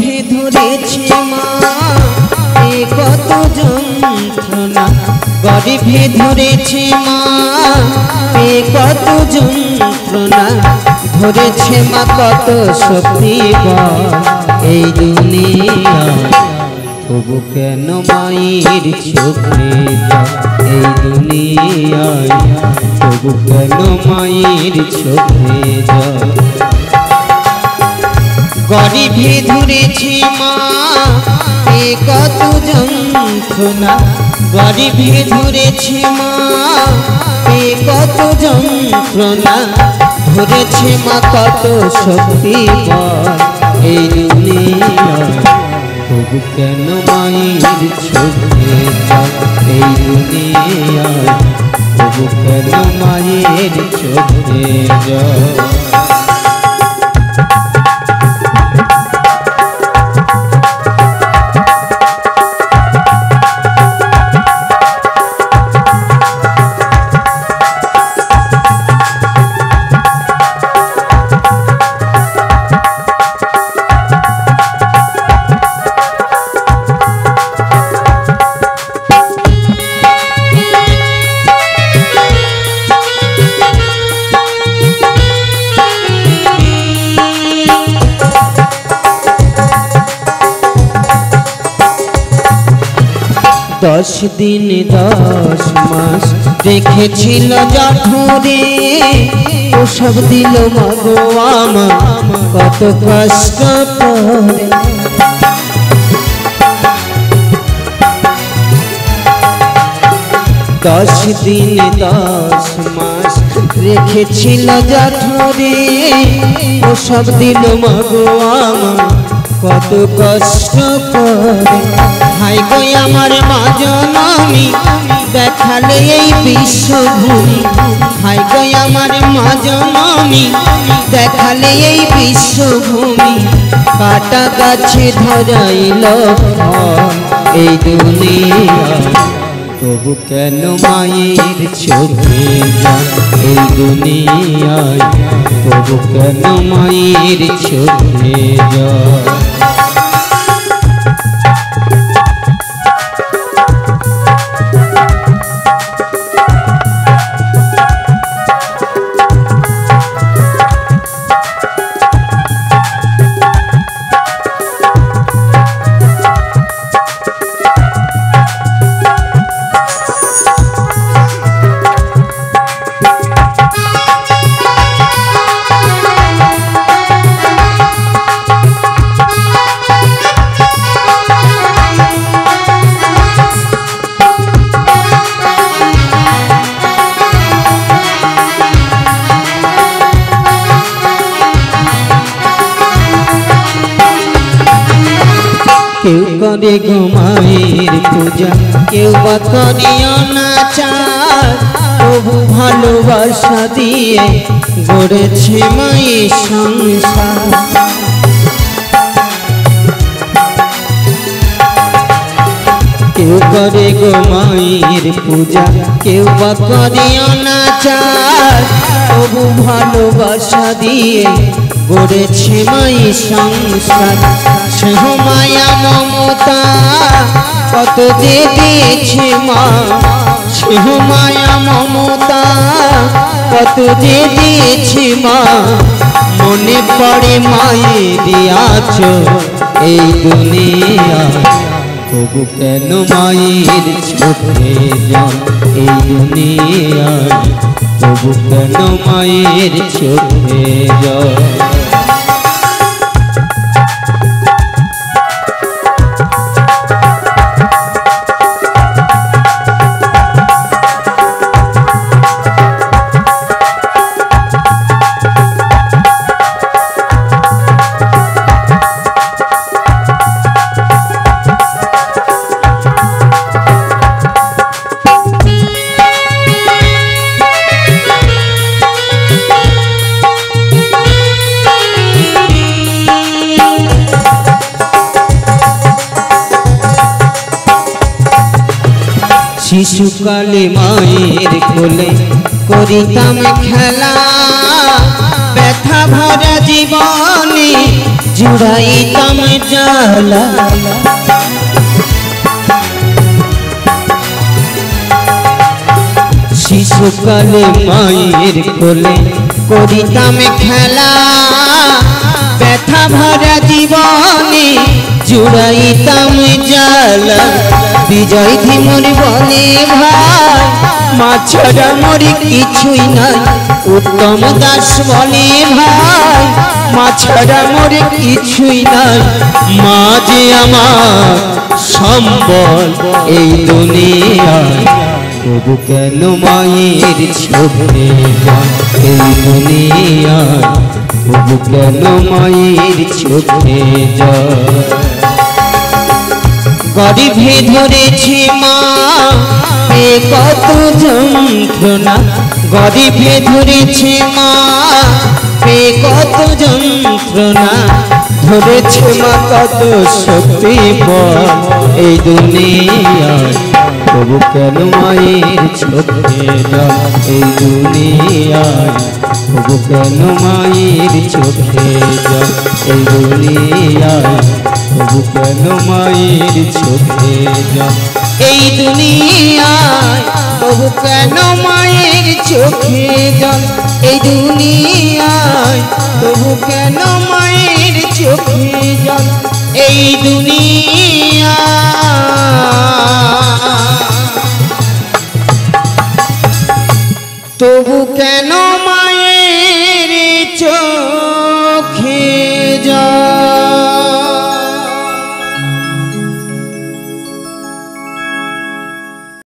গর্ভে ধরেছে মা পেয়ে কত যন্ত্রণা, গর্ভে ধরেছে মা পেয়ে কত যন্ত্রণা, ধরেছে মা কত শক্তি বল এই দুনিয়া, তবু কেন মায়ের চোখে এই দুনিয়ায়, তবু কেন মায়ের চোখে গর্ভে ধরেছে মা পেয়ে কত যন্ত্রণা, গর্ভে ধরেছে মা পেয়ে কত যন্ত্রণা, ধরেছে মা কত শক্তি বল এই দুনিয়ায়, তবু কেন মায়ের চোখে এই দুনিয়ায়, তবু কেন মায়ের চোখে জল। दस दिन दस मास रेखेছিল জঠরে, প্রসব দিল মা গো আমায় কত কষ্ট করে, दस दिन दस मास রেখেছিল জঠরে, প্রসব দিল মা গো আমায় কত কষ্ট করে, হাই গো আমার মা জননী দেখালে এই বিশ্বভুবন, হাই গো আমার মা জননী দেখালে এই বিশ্বভূমি, কাটা গাছে ধরাইল ফল এই দুনিয়ায়, তবু কেন মায়ের চোখে জল এই দুনিয়ায়, তবু কেন মায়ের চোখে জল। কেউ করে গো মায়ের পূজা, কেউ বা করিও না চার, তবু ভালোবাসা দিয়ে গড়েছে মায়ের সংসার, কেউ করে গো মায়ের পূজা, কেউ বা করিও না চার, তবু ভালোবাসা দিয়ে গড়েছে মায়ের সংসার, সেহ মায়া মমতা কত যে দিয়েছে মা, সেহ মায়া মমতা কত যে দিয়েছে মা, মনে পড়ে মায়ের আঁচল এই দুনিয়া, তবু কেন মায়ের চোখে জল এই দুনিয়া, তবু কেন মায়ের চোখে জল। শিশুকালে মায়ের কোলে করিতাম খেলা, ব্যথা ভরা জীবনে जुड़ाई तम जाला शिशुकाले मायर कोले करिता में खेला व्यथा भरा जीवने जुड़ाई तम जाला विजय थी मोर बने भाई मा छाड़ा मोर किछुई नाई उत्तम दास बने भाई मा छाड़ा मोर किछुई नाई मा जे आमार सम्बल ए दुनिया तबु केन मायेर छोड़े ए दुनिया तबु केन मायेर छोड़े जा गर्भे धरेछे मा पेये कतो जंत्रणा गर्भे धरेछे मा पेये कतो जंत्रणा धरेछे मा कतो शक्ति बल ए दुनिया तबु केन मायेर छोड़े जा ए दुनिया तबु केन मायेर छोड़े जा ए दुनिया तबु केन मायेर छोड़े जा ए दुनिया तबु केन मायेर छोड़े जा ए दुनिया तबु केन मायेर छोड़े जा ए दुनिया तबु केन मायेर छोड़े।